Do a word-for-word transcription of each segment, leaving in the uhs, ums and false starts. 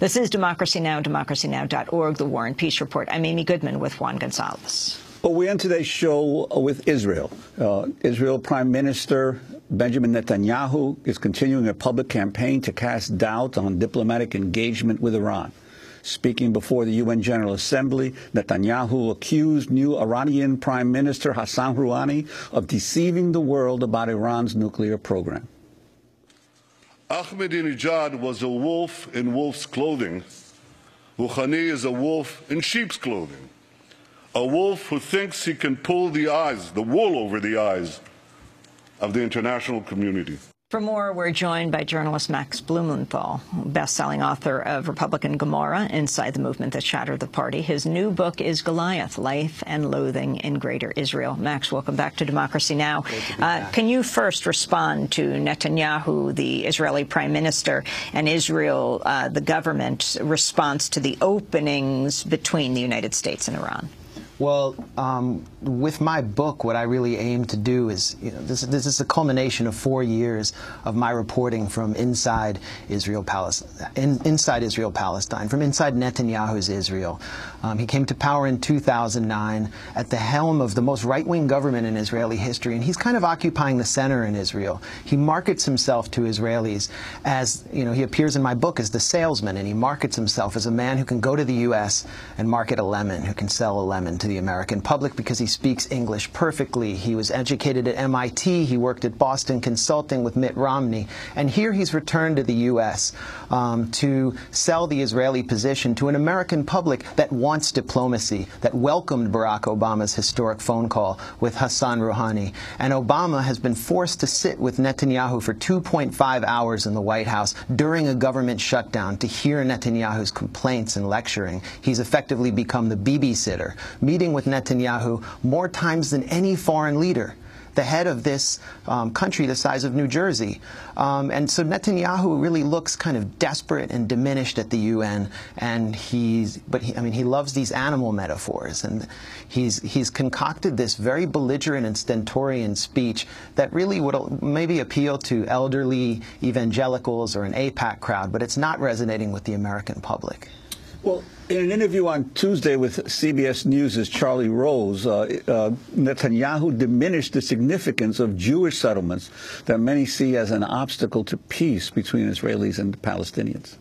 This is Democracy Now!, democracy now dot org, The War and Peace Report. I'm Amy Goodman with Juan Gonzalez. Well, we end today's show with Israel. Uh, Israel Prime Minister Benjamin Netanyahu is continuing a public campaign to cast doubt on diplomatic engagement with Iran. Speaking before the U N General Assembly, Netanyahu accused new Iranian Prime Minister Hassan Rouhani of deceiving the world about Iran's nuclear program. Ahmadinejad was a wolf in wolf's clothing. Rouhani is a wolf in sheep's clothing. A wolf who thinks he can pull the eyes, the wool over the eyes of the international community. For more, we're joined by journalist Max Blumenthal, best-selling author of Republican Gomorrah, Inside the Movement That Shattered the Party. His new book is Goliath: Life and Loathing in Greater Israel. Max, welcome back to Democracy Now! Uh, can you first respond to Netanyahu, the Israeli Prime Minister, and Israel, uh, the government's response to the openings between the United States and Iran? Well, um, with my book, what I really aim to do is, you know, this, this is the culmination of four years of my reporting from inside Israel, Palestine, in, inside Israel, Palestine, from inside Netanyahu's Israel. Um, he came to power in two thousand nine at the helm of the most right-wing government in Israeli history, and he's kind of occupying the center in Israel. He markets himself to Israelis as, you know, he appears in my book as the salesman, and he markets himself as a man who can go to the U S and market a lemon, who can sell a lemon to the American public because he speaks English perfectly. He was educated at M I T. He worked at Boston Consulting with Mitt Romney. And here he's returned to the U S um, to sell the Israeli position to an American public that wants diplomacy, that welcomed Barack Obama's historic phone call with Hassan Rouhani. And Obama has been forced to sit with Netanyahu for two point five hours in the White House during a government shutdown to hear Netanyahu's complaints and lecturing. He's effectively become the babysitter, meeting with Netanyahu more times than any foreign leader, the head of this um, country the size of New Jersey. Um, and so Netanyahu really looks kind of desperate and diminished at the U N, and he's, but he, I mean, he loves these animal metaphors, and he's, he's concocted this very belligerent and stentorian speech that really would maybe appeal to elderly evangelicals or an AIPAC crowd, but it's not resonating with the American public. Well, in an interview on Tuesday with C B S News' Charlie Rose, uh, uh, Netanyahu diminished the significance of Jewish settlements that many see as an obstacle to peace between Israelis and Palestinians.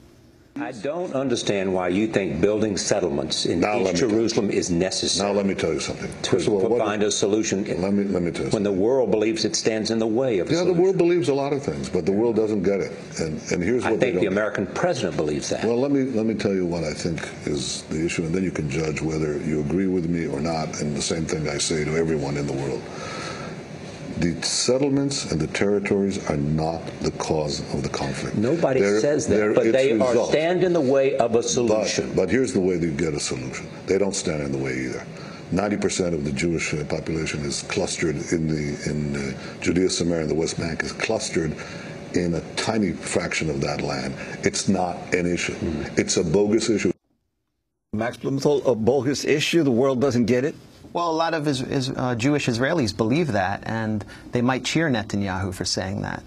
I don't understand why you think building settlements in now East Jerusalem is necessary. Now let me tell you something. First to all, find a solution let me, let me tell you when the world believes it stands in the way of a yeah, solution. The world believes a lot of things, but the world doesn't get it. And, and here's what I think the American get. president believes that. Well, let me, let me tell you what I think is the issue, and then you can judge whether you agree with me or not, and the same thing I say to everyone in the world. The settlements and the territories are not the cause of the conflict. Nobody they're, says that, but they result. are stand in the way of a solution. But, but here's the way they get a solution. They don't stand in the way either. ninety percent of the Jewish population is clustered in the in uh, Judea, Samaria, and the West Bank is clustered in a tiny fraction of that land. It's not an issue. Mm-hmm. It's a bogus issue. Max Blumenthal, a bogus issue? The world doesn't get it? Well, a lot of is, is, uh, Jewish Israelis believe that, and they might cheer Netanyahu for saying that.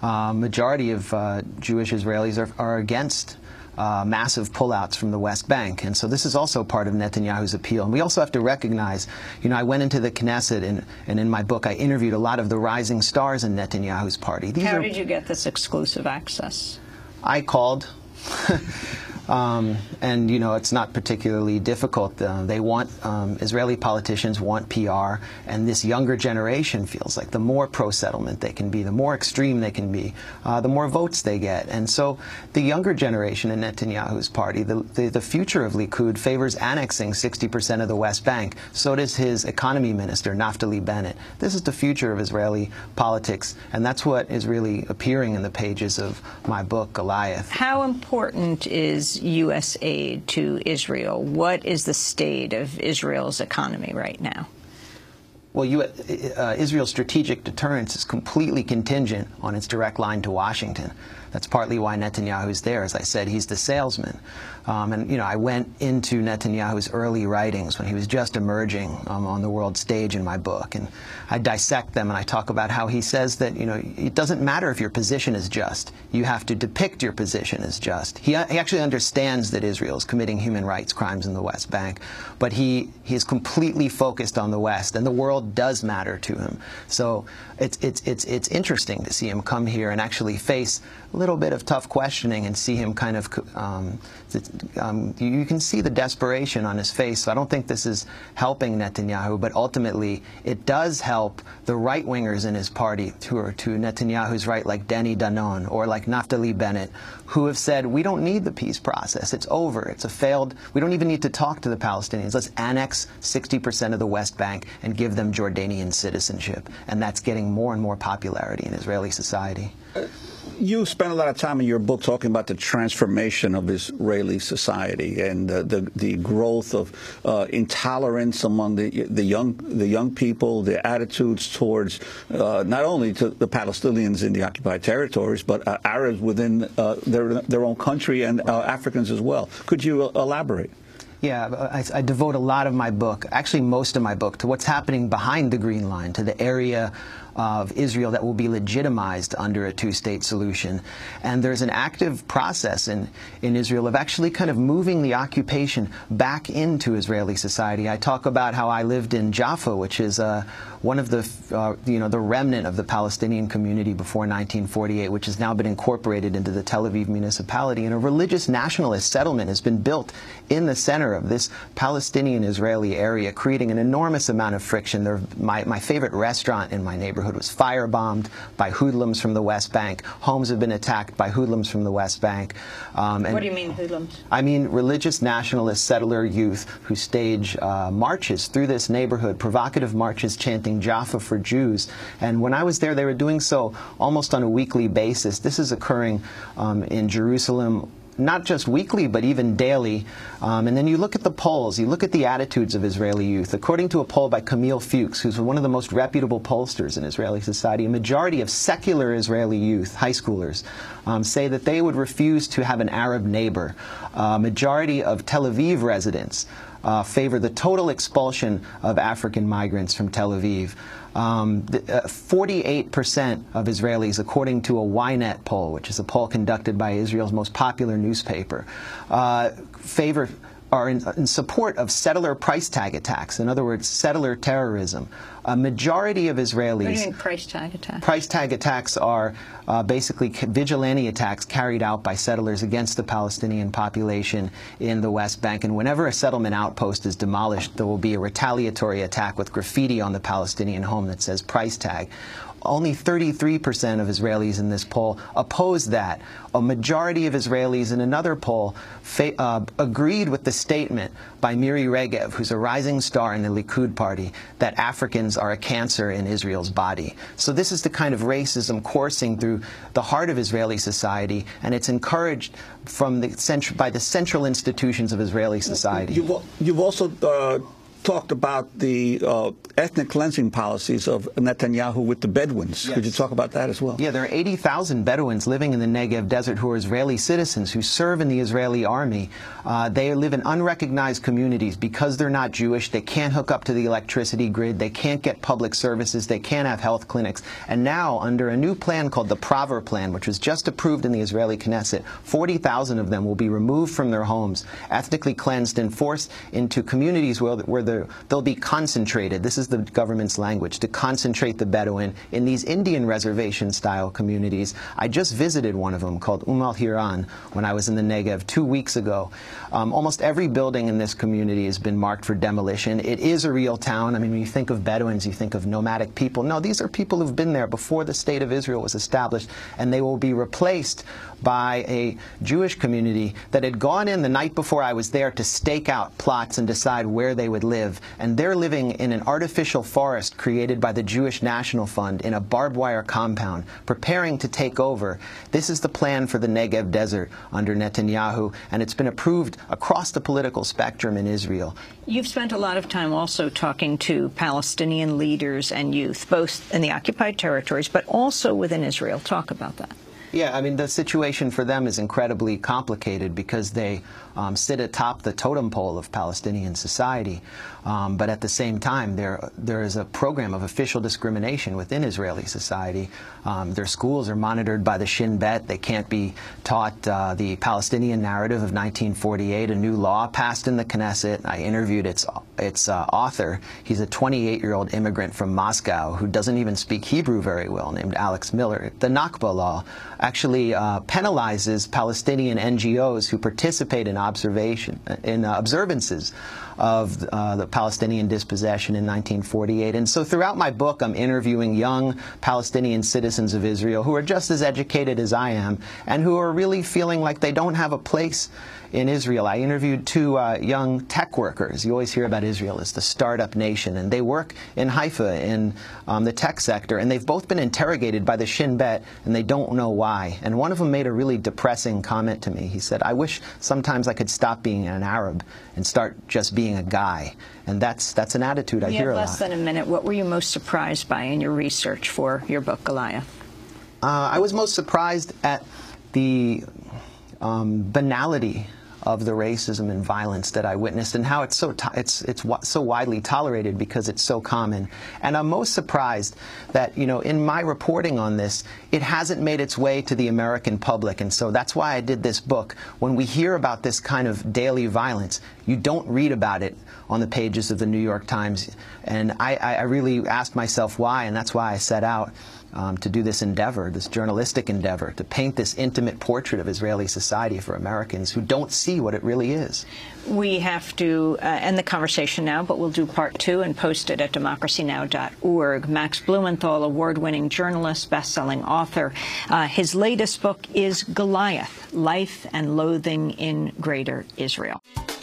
Uh, majority of uh, Jewish Israelis are, are against uh, massive pullouts from the West Bank, and so this is also part of Netanyahu's appeal. And we also have to recognize, you know, I went into the Knesset, and, and in my book I interviewed a lot of the rising stars in Netanyahu's party. These How are, did you get this exclusive access? I called. Um, and, you know, it's not particularly difficult. Uh, they want, um, Israeli politicians want P R, and this younger generation feels like the more pro-settlement they can be, the more extreme they can be, uh, the more votes they get. And so the younger generation in Netanyahu's party, the, the, the future of Likud favors annexing sixty percent of the West Bank. So does his economy minister, Naftali Bennett. This is the future of Israeli politics, and that's what is really appearing in the pages of my book, Goliath. How important is U S aid to Israel? What is the state of Israel's economy right now? Well, you, uh, Israel's strategic deterrence is completely contingent on its direct line to Washington. That's partly why Netanyahu's there. As I said, he's the salesman. Um, and, you know, I went into Netanyahu's early writings when he was just emerging um, on the world stage in my book. And I dissect them, and I talk about how he says that, you know, it doesn't matter if your position is just. You have to depict your position as just. He, he actually understands that Israel is committing human rights crimes in the West Bank, but he, he is completely focused on the West, and the world does matter to him. So it's, it's, it's, it's interesting to see him come here and actually face a little bit of tough questioning and see him kind of um, um, you can see the desperation on his face. So I don't think this is helping Netanyahu, but ultimately it does help the right-wingers in his party who are to Netanyahu's right, like Danny Danon or like Naftali Bennett, who have said, we don't need the peace process. It's over. It's a failed. We don't even need to talk to the Palestinians. Let's annex sixty percent of the West Bank and give them Jordanian citizenship. And that's getting more and more popularity in Israeli society. You spent a lot of time in your book talking about the transformation of Israeli society and uh, the the growth of uh, intolerance among the the young the young people, their attitudes towards uh, not only to the Palestinians in the occupied territories, but uh, Arabs within uh, their their own country and uh, Africans as well. Could you elaborate? Yeah, I, I devote a lot of my book, actually most of my book, to what's happening behind the Green Line, to the area of Israel that will be legitimized under a two-state solution. And there's an active process in, in Israel of actually kind of moving the occupation back into Israeli society. I talk about how I lived in Jaffa, which is uh, one of the, uh, you know, the remnant of the Palestinian community before nineteen forty-eight, which has now been incorporated into the Tel Aviv municipality. And a religious nationalist settlement has been built in the center of this Palestinian-Israeli area, creating an enormous amount of friction. They're my, my favorite restaurant in my neighborhood was firebombed by hoodlums from the West Bank. Homes have been attacked by hoodlums from the West Bank. Um, and what do you mean, hoodlums? I mean religious nationalist settler youth who stage uh, marches through this neighborhood, provocative marches chanting Jaffa for Jews. And when I was there, they were doing so almost on a weekly basis. This is occurring um, in Jerusalem, not just weekly, but even daily. Um, and then you look at the polls, you look at the attitudes of Israeli youth. According to a poll by Camille Fuchs, who's one of the most reputable pollsters in Israeli society, a majority of secular Israeli youth, high schoolers, um, say that they would refuse to have an Arab neighbor. A majority of Tel Aviv residents uh, favor the total expulsion of African migrants from Tel Aviv. Um, forty-eight percent of Israelis, according to a Ynet poll, which is a poll conducted by Israel's most popular newspaper, uh, favor are in, in support of settler price tag attacks. In other words, settler terrorism. A majority of Israelis— What do you mean price tag attacks? Price tag attacks are uh, basically vigilante attacks carried out by settlers against the Palestinian population in the West Bank. And whenever a settlement outpost is demolished, there will be a retaliatory attack with graffiti on the Palestinian home that says price tag. Only thirty-three percent of Israelis in this poll oppose that. A majority of Israelis in another poll fa uh, agreed with the statement by Miri Regev, who's a rising star in the Likud party, that Africans are a cancer in Israel's body. So this is the kind of racism coursing through the heart of Israeli society, and it's encouraged from the by the central institutions of Israeli society. You've, you've also uh talked about the uh, ethnic cleansing policies of Netanyahu with the Bedouins. Yes. Could you talk about that as well? Yeah, there are eighty thousand Bedouins living in the Negev desert who are Israeli citizens who serve in the Israeli army. Uh, they live in unrecognized communities because they're not Jewish. They can't hook up to the electricity grid. They can't get public services. They can't have health clinics. And now, under a new plan called the Praver Plan, which was just approved in the Israeli Knesset, forty thousand of them will be removed from their homes, ethnically cleansed, and forced into communities where, where the they'll be concentrated. This is the government's language, to concentrate the Bedouin in these Indian reservation-style communities. I just visited one of them called Umm al-Hiran when I was in the Negev two weeks ago. Um, almost every building in this community has been marked for demolition. It is a real town. I mean, when you think of Bedouins, you think of nomadic people. No, these are people who've been there before the state of Israel was established, and they will be replaced by a Jewish community that had gone in the night before I was there to stake out plots and decide where they would live. And they're living in an artificial forest created by the Jewish National Fund in a barbed wire compound, preparing to take over. This is the plan for the Negev desert under Netanyahu, and it's been approved across the political spectrum in Israel. You've spent a lot of time also talking to Palestinian leaders and youth, both in the occupied territories, but also within Israel. Talk about that. Yeah, I mean, the situation for them is incredibly complicated because they um, sit atop the totem pole of Palestinian society, um, but at the same time, there there is a program of official discrimination within Israeli society. Um, their schools are monitored by the Shin Bet. They can't be taught uh, the Palestinian narrative of nineteen forty-eight, a new law passed in the Knesset. I interviewed its its uh, author. He's a twenty-eight-year-old immigrant from Moscow who doesn't even speak Hebrew very well, named Alex Miller. The Nakba law actually uh, penalizes Palestinian N G Os who participate in observation in uh, observances of uh, the Palestinian dispossession in nineteen forty-eight. And so throughout my book, I'm interviewing young Palestinian citizens of Israel who are just as educated as I am and who are really feeling like they don't have a place in Israel. I interviewed two uh, young tech workers. You always hear about Israel as the startup nation, and they work in Haifa in um, the tech sector, and they've both been interrogated by the Shin Bet, and they don't know why. And one of them made a really depressing comment to me. He said, "I wish sometimes I could stop being an Arab and start just being a guy." And that's that's an attitude I hear a lot. You have less than a minute. What were you most surprised by in your research for your book, Goliath? Uh, I was most surprised at the um, banality of the racism and violence that I witnessed, and how it's so to it's it's so widely tolerated because it's so common. And I'm most surprised that, you know, in my reporting on this, it hasn't made its way to the American public, and so that's why I did this book. When we hear about this kind of daily violence, you don't read about it on the pages of the New York Times, and I, I really asked myself why, and that's why I set out Um, to do this endeavor, this journalistic endeavor, to paint this intimate portrait of Israeli society for Americans who don't see what it really is. We have to uh, end the conversation now, but we'll do part two and post it at democracy now dot org. Max Blumenthal, award-winning journalist, best-selling author. Uh, his latest book is Goliath: Life and Loathing in Greater Israel.